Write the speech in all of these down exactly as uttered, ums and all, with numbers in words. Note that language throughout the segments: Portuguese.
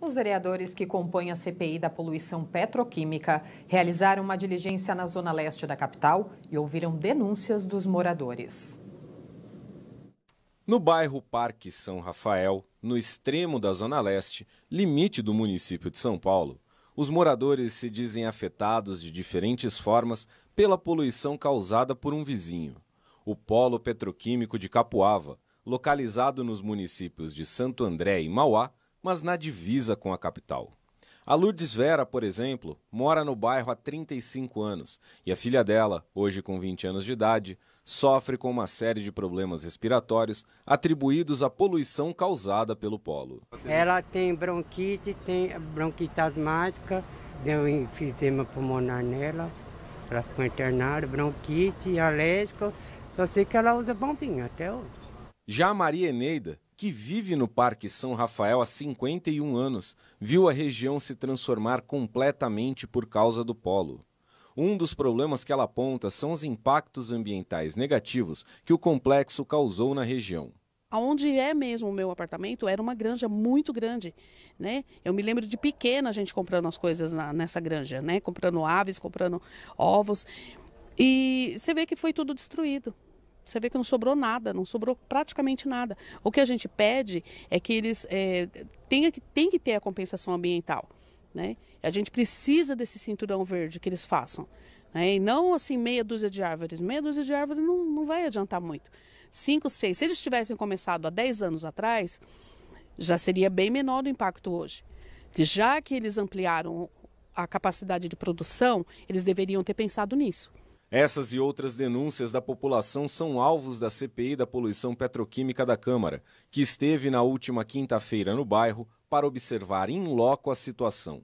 Os vereadores que compõem a C P I da Poluição Petroquímica realizaram uma diligência na zona leste da capital e ouviram denúncias dos moradores. No bairro Parque São Rafael, no extremo da zona leste, limite do município de São Paulo, os moradores se dizem afetados de diferentes formas pela poluição causada por um vizinho. O Polo Petroquímico de Capuava, localizado nos municípios de Santo André e Mauá, mas na divisa com a capital. A Lourdes Vera, por exemplo, mora no bairro há trinta e cinco anos e a filha dela, hoje com vinte anos de idade, sofre com uma série de problemas respiratórios atribuídos à poluição causada pelo polo. Ela tem bronquite, tem bronquite asmática, deu enfisema pulmonar nela, ela ficou internada, bronquite, alérgica, só sei que ela usa bombinha até hoje. Já a Maria Eneida, que vive no Parque São Rafael há cinquenta e um anos, viu a região se transformar completamente por causa do polo. Um dos problemas que ela aponta são os impactos ambientais negativos que o complexo causou na região. Onde é mesmo o meu apartamento era uma granja muito grande, né? Eu me lembro de pequena a gente comprando as coisas na, nessa granja, né? Comprando aves, comprando ovos, e você vê que foi tudo destruído. Você vê que não sobrou nada, não sobrou praticamente nada. O que a gente pede é que eles é, tenha que, tem que ter a compensação ambiental, né? A gente precisa desse cinturão verde que eles façam, né? E não assim meia dúzia de árvores. Meia dúzia de árvores não, não vai adiantar muito. Cinco, seis. Se eles tivessem começado há dez anos atrás, já seria bem menor o impacto hoje. Já que eles ampliaram a capacidade de produção, eles deveriam ter pensado nisso. Essas e outras denúncias da população são alvos da C P I da Poluição Petroquímica da Câmara, que esteve na última quinta-feira no bairro para observar in loco a situação.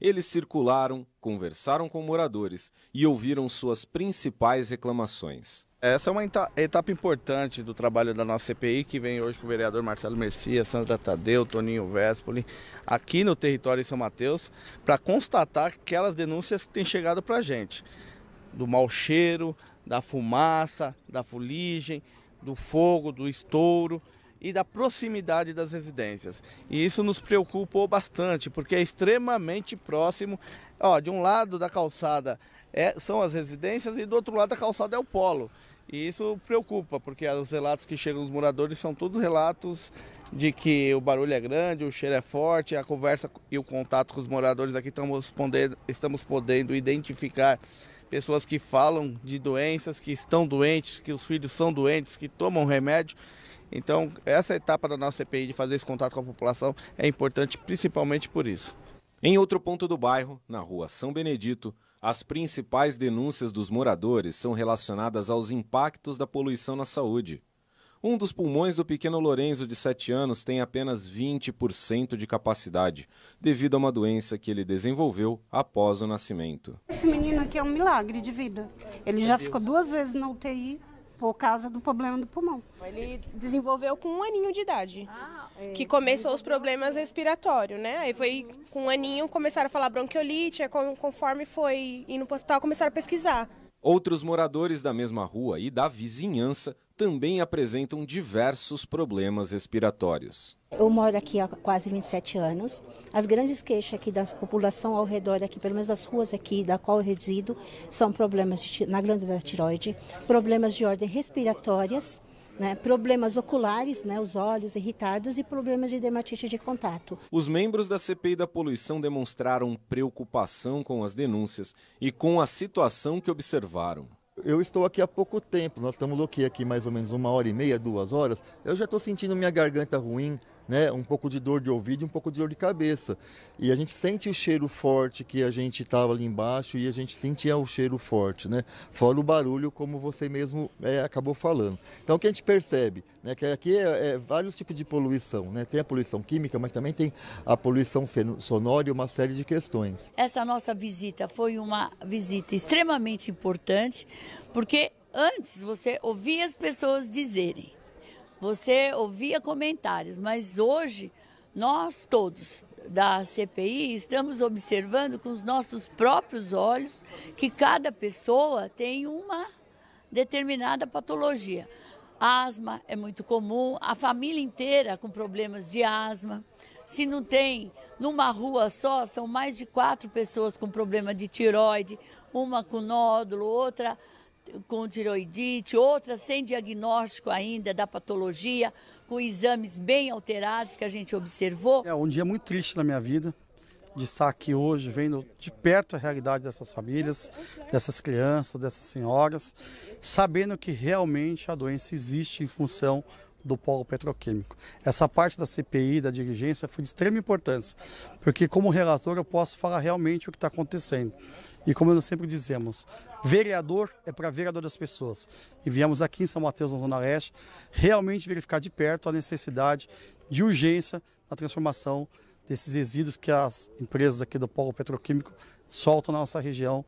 Eles circularam, conversaram com moradores e ouviram suas principais reclamações. Essa é uma etapa importante do trabalho da nossa C P I, que vem hoje com o vereador Marcelo Messias, Sandra Tadeu, Toninho Vespoli, aqui no território de São Mateus, para constatar aquelas denúncias que têm chegado para a gente. Do mau cheiro, da fumaça, da fuligem, do fogo, do estouro e da proximidade das residências. E isso nos preocupou bastante, porque é extremamente próximo. Ó, de um lado da calçada é, são as residências e do outro lado da calçada é o polo. E isso preocupa, porque os relatos que chegam dos moradores são todos relatos de que o barulho é grande, o cheiro é forte, a conversa e o contato com os moradores aqui estamos podendo, estamos podendo identificar pessoas que falam de doenças, que estão doentes, que os filhos são doentes, que tomam remédio. Então, essa etapa da nossa C P I de fazer esse contato com a população é importante principalmente por isso. Em outro ponto do bairro, na Rua São Benedito, as principais denúncias dos moradores são relacionadas aos impactos da poluição na saúde. Um dos pulmões do pequeno Lorenzo, de sete anos, tem apenas vinte por cento de capacidade, devido a uma doença que ele desenvolveu após o nascimento. Esse menino aqui é um milagre de vida. Ele já ficou duas vezes na U T I por causa do problema do pulmão. Ele desenvolveu com um aninho de idade, que começou os problemas respiratórios, né? Aí foi com um aninho, começaram a falar bronquiolite, conforme foi indo para o hospital, começaram a pesquisar. Outros moradores da mesma rua e da vizinhança também apresentam diversos problemas respiratórios. Eu moro aqui há quase vinte e sete anos. As grandes queixas aqui da população ao redor, aqui, pelo menos das ruas aqui da qual eu resido, são problemas de, na glândula tireoide, problemas de ordem respiratórias, né, problemas oculares, né, os olhos irritados e problemas de dermatite de contato. Os membros da C P I da Poluição demonstraram preocupação com as denúncias e com a situação que observaram. Eu estou aqui há pouco tempo, nós estamos aqui, aqui mais ou menos uma hora e meia, duas horas, eu já estou sentindo minha garganta ruim, né, um pouco de dor de ouvido e um pouco de dor de cabeça. E a gente sente o cheiro forte que a gente estava ali embaixo e a gente sentia o cheiro forte, né, fora o barulho, como você mesmo é, acabou falando. Então o que a gente percebe, né, que aqui é, é vários tipos de poluição, né, tem a poluição química, mas também tem a poluição sonora e uma série de questões. Essa nossa visita foi uma visita extremamente importante, porque antes você ouvia as pessoas dizerem, você ouvia comentários, mas hoje nós todos da C P I estamos observando com os nossos próprios olhos que cada pessoa tem uma determinada patologia. Asma é muito comum, a família inteira com problemas de asma. Se não tem Numa rua só, são mais de quatro pessoas com problema de tireoide, uma com nódulo, outra com tireoidite, outra sem diagnóstico ainda da patologia, com exames bem alterados que a gente observou. É um dia muito triste na minha vida, de estar aqui hoje, vendo de perto a realidade dessas famílias, dessas crianças, dessas senhoras, sabendo que realmente a doença existe em função do polo petroquímico. Essa parte da C P I, da dirigência, foi de extrema importância, porque como relator eu posso falar realmente o que está acontecendo. E como nós sempre dizemos, vereador é para vereador das pessoas. E viemos aqui em São Mateus, na Zona Leste, realmente verificar de perto a necessidade de urgência na transformação desses resíduos que as empresas aqui do polo petroquímico soltam na nossa região.